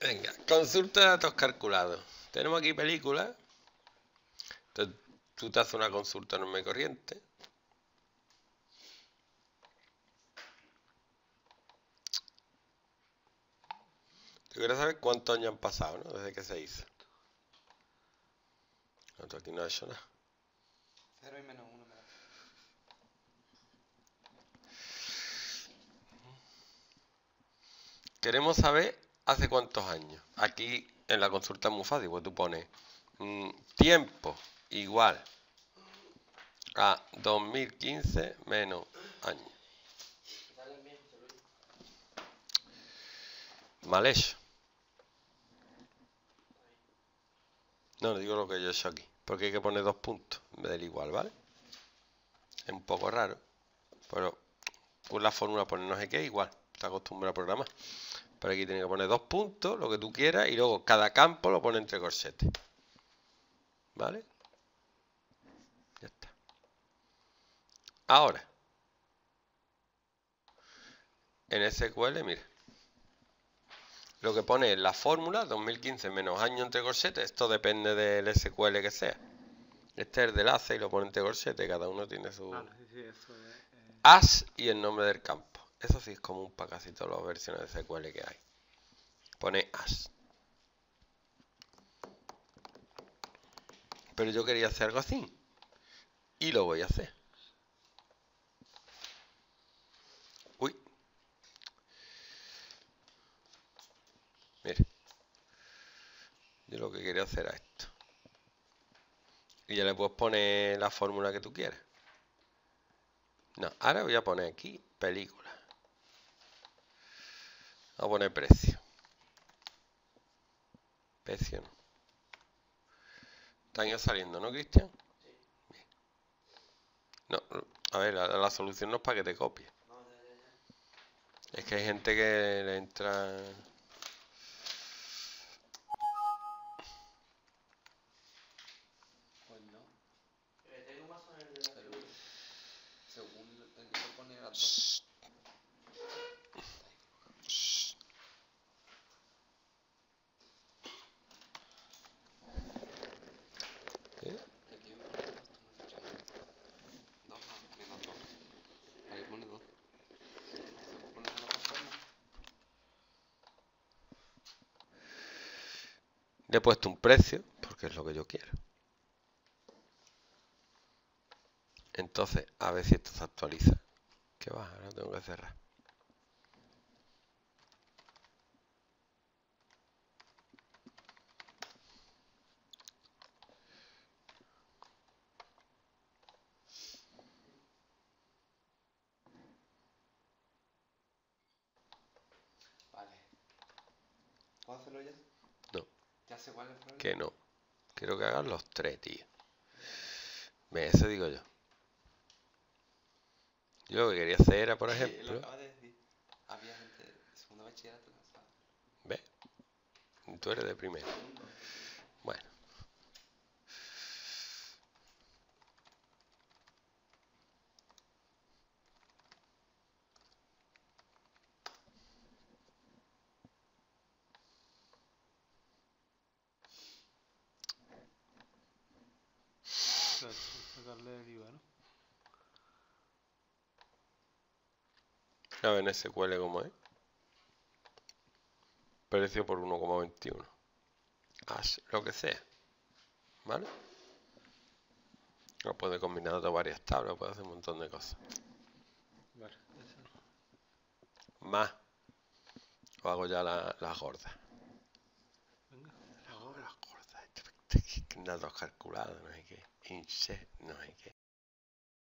Venga, consulta datos calculados. Tenemos aquí películas. Entonces, tú te haces una consulta normal y corriente. Yo quiero saber cuántos años han pasado, ¿no? Desde que se hizo. Otro aquí no ha hecho nada. 0 y menos 1. Queremos saber hace cuántos años. Aquí en la consulta es muy fácil, pues tú pones tiempo igual a 2015 menos año. Mal hecho. No, digo lo que yo he hecho aquí, porque hay que poner 2 puntos en vez del igual, ¿vale? Es un poco raro, pero con la fórmula poner no sé qué igual. Está acostumbrado a programar. Pero aquí tiene que poner 2 puntos, lo que tú quieras, y luego cada campo lo pone entre corchetes. ¿Vale? Ya está. Ahora, en SQL, mira, lo que pone en la fórmula, 2015 menos año entre corchetes, esto depende del SQL que sea. Este es el de enlace y lo pone entre corchetes, cada uno tiene su... as y el nombre del campo. Eso sí es común para casi todas las versiones de SQL que hay. Pone as. Pero yo quería hacer algo así. Y lo voy a hacer. Uy. Mira. Yo lo que quería hacer era esto. Y ya le puedes poner la fórmula que tú quieras. No, ahora voy a poner aquí película. A poner precio. Precio no. Están ya saliendo, ¿no, Cristian? Sí. Bien. No, a ver, la solución no es para que te copie. No, ya. Es que hay gente que le entra... Pues no. Tengo más o menos de la según tengo que poner a todos. Le he puesto un precio, porque es lo que yo quiero. Entonces, a ver si esto se actualiza. ¿Qué va? Ahora tengo que cerrar. Vale. ¿Puedo hacerlo ya? Que no. Quiero que hagan los 3, tío. Me eso digo yo. Yo lo que quería hacer era, por ejemplo... Lo acabas de decir. Había gente de segundo bachillerato. ¿Ves? Tú eres de primero. Bueno. A ver en SQL como es. Precio por 1,21. Haz lo que sea. ¿Vale? Lo puede combinar de varias tablas, puede hacer un montón de cosas. Vale. Más. O hago ya la gorda. Venga. La gorda. Datos calculados, no hay que. Inche, no hay que.